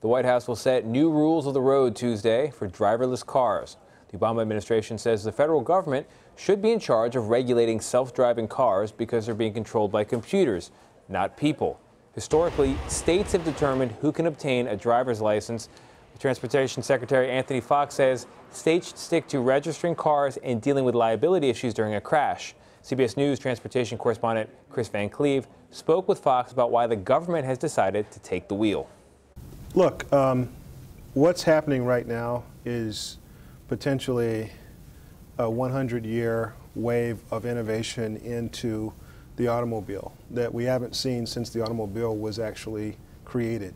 The White House will set new rules of the road Tuesday for driverless cars. The Obama administration says the federal government should be in charge of regulating self-driving cars because they're being controlled by computers, not people. Historically, states have determined who can obtain a driver's license. Transportation Secretary Anthony Fox says states should stick to registering cars and dealing with liability issues during a crash. CBS News transportation correspondent Kris Van Cleave spoke with Fox about why the government has decided to take the wheel. Look, what's happening right now is potentially a 100-year wave of innovation into the automobile that we haven't seen since the automobile was actually created.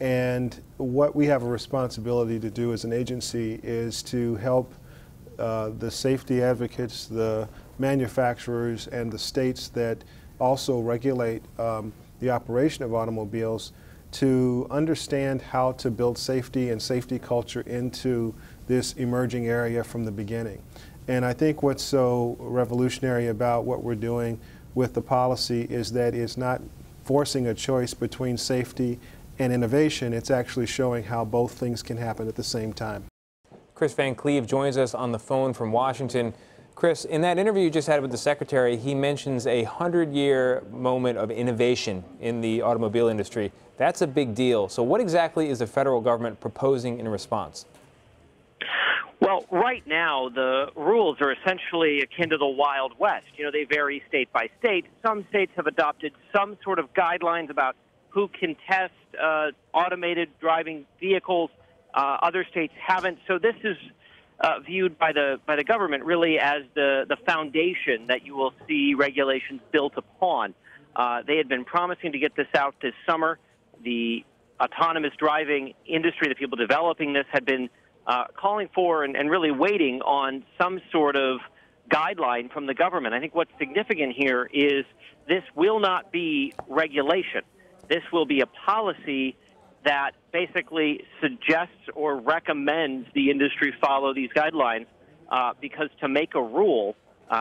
And what we have a responsibility to do as an agency is to help the safety advocates, the manufacturers, and the states that also regulate the operation of automobiles to understand how to build safety and safety culture into this emerging area from the beginning. And I think what's so revolutionary about what we're doing with the policy is that it's not forcing a choice between safety and innovation. It's actually showing how both things can happen at the same time. Kris Van Cleave joins us on the phone from Washington. Kris, in that interview you just had with the Secretary, he mentions a 100-year moment of innovation in the automobile industry. That's a big deal. So what exactly is the federal government proposing in response? Well, right now, the rules are essentially akin to the Wild West. You know, they vary state by state. Some states have adopted some sort of guidelines about who can test automated driving vehicles. Other states haven't. So this is viewed by the government really as the foundation that you will see regulations built upon. They had been promising to get this out this summer. The autonomous driving industry, the people developing this, had been calling for and really waiting on some sort of guideline from the government. I think what's significant here is this will not be regulation. This will be a policy that basically suggests or recommends the industry follow these guidelines because to make a rule,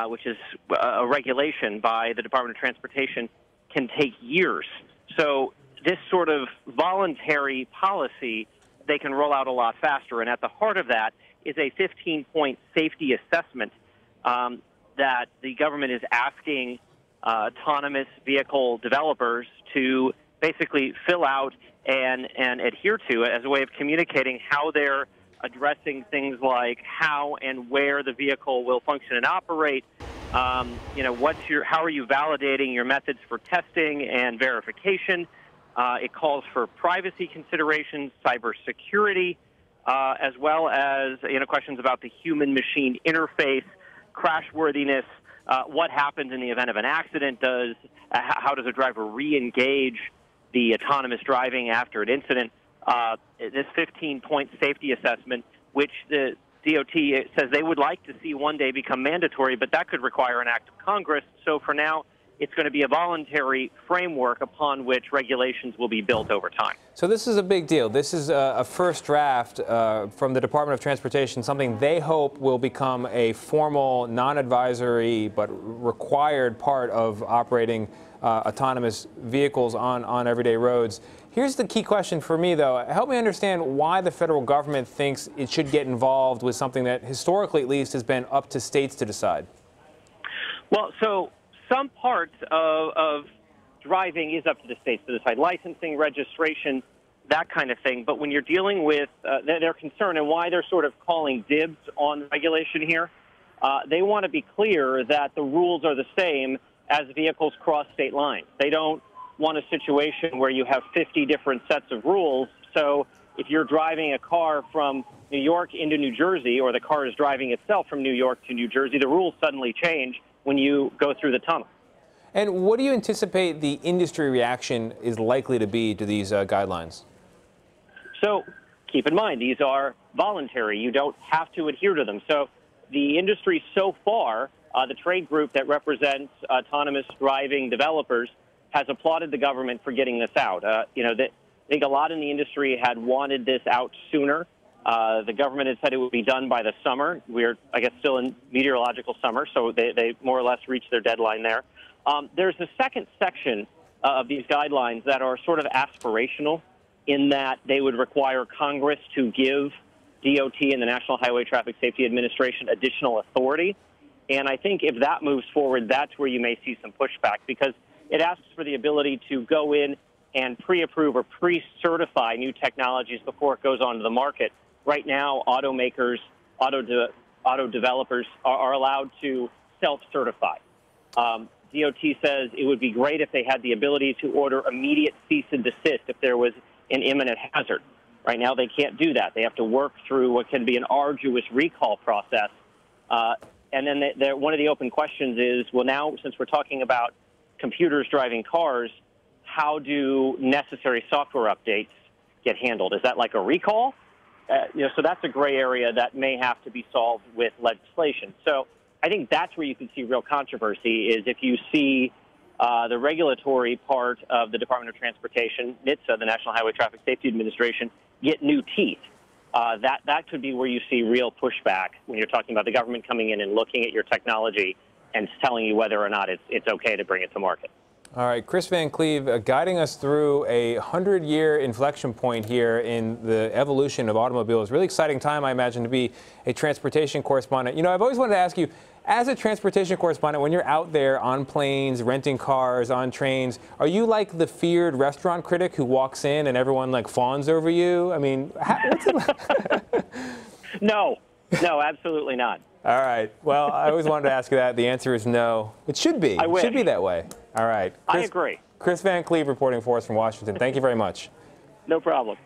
which is a regulation by the Department of Transportation, can take years. So this sort of voluntary policy, they can roll out a lot faster. And at the heart of that is a 15-point safety assessment that the government is asking autonomous vehicle developers to basically fill out and adhere to it as a way of communicating how they're addressing things like how and where the vehicle will function and operate. You know, how are you validating your methods for testing and verification? It calls for privacy considerations, cybersecurity, as well as questions about the human-machine interface, crashworthiness. What happens in the event of an accident? How does a driver re-engage the autonomous driving after an incident? This 15-point safety assessment, which the DOT says they would like to see one day become mandatory, but that could require an act of Congress. So for now, it's going to be a voluntary framework upon which regulations will be built over time. So this is a big deal. This is a first draft from the Department of Transportation, something they hope will become a formal, non-advisory, but required part of operating autonomous vehicles on everyday roads. Here's the key question for me, though. Help me understand why the federal government thinks it should get involved with something that historically, at least, has been up to states to decide. Well, so some parts of driving is up to the states to decide, licensing, registration, that kind of thing. But when you're dealing with their concern and why they're sort of calling dibs on regulation here, they want to be clear that the rules are the same as vehicles cross state lines. They don't want a situation where you have 50 different sets of rules. So if you're driving a car from New York into New Jersey, or the car is driving itself from New York to New Jersey, the rules suddenly change when you go through the tunnel. And what do you anticipate the industry reaction is likely to be to these guidelines? So keep in mind, these are voluntary. You don't have to adhere to them. So the industry so far, the trade group that represents autonomous driving developers, has applauded the government for getting this out. I think a lot in the industry had wanted this out sooner. The government had said it would be done by the summer. We're, I guess, still in meteorological summer, so they more or less reached their deadline there. There's a second section of these guidelines that are sort of aspirational. in that they would require Congress to give DOT and the National Highway Traffic Safety Administration additional authority. And I think if that moves forward, that's where you may see some pushback, because it asks for the ability to go in and pre-approve or pre-certify new technologies before it goes onto the market. Right now, automakers, auto developers are allowed to self-certify. DOT says it would be great if they had the ability to order immediate cease and desist if there was an imminent hazard. Right now, they can't do that. They have to work through what can be an arduous recall process. And then one of the open questions is, well, now, since we're talking about computers driving cars, how do necessary software updates get handled? Is that like a recall? So that's a gray area that may have to be solved with legislation. So I think that's where you can see real controversy, is if you see the regulatory part of the Department of Transportation, NHTSA, the National Highway Traffic Safety Administration, get new teeth. That could be where you see real pushback when you're talking about the government coming in and looking at your technology and telling you whether or not it's okay to bring it to market. All right, Kris Van Cleave, guiding us through a 100-year inflection point here in the evolution of automobiles. Really exciting time, I imagine, to be a transportation correspondent. You know, I've always wanted to ask you, as a transportation correspondent, when you're out there on planes, renting cars, on trains, are you like the feared restaurant critic who walks in and everyone like fawns over you? I mean, what's it like? No, absolutely not. All right. Well, I always wanted to ask you that. The answer is no. It should be. I wish. It should be that way. All right. I agree. Kris Van Cleave reporting for us from Washington. Thank you very much. No problem.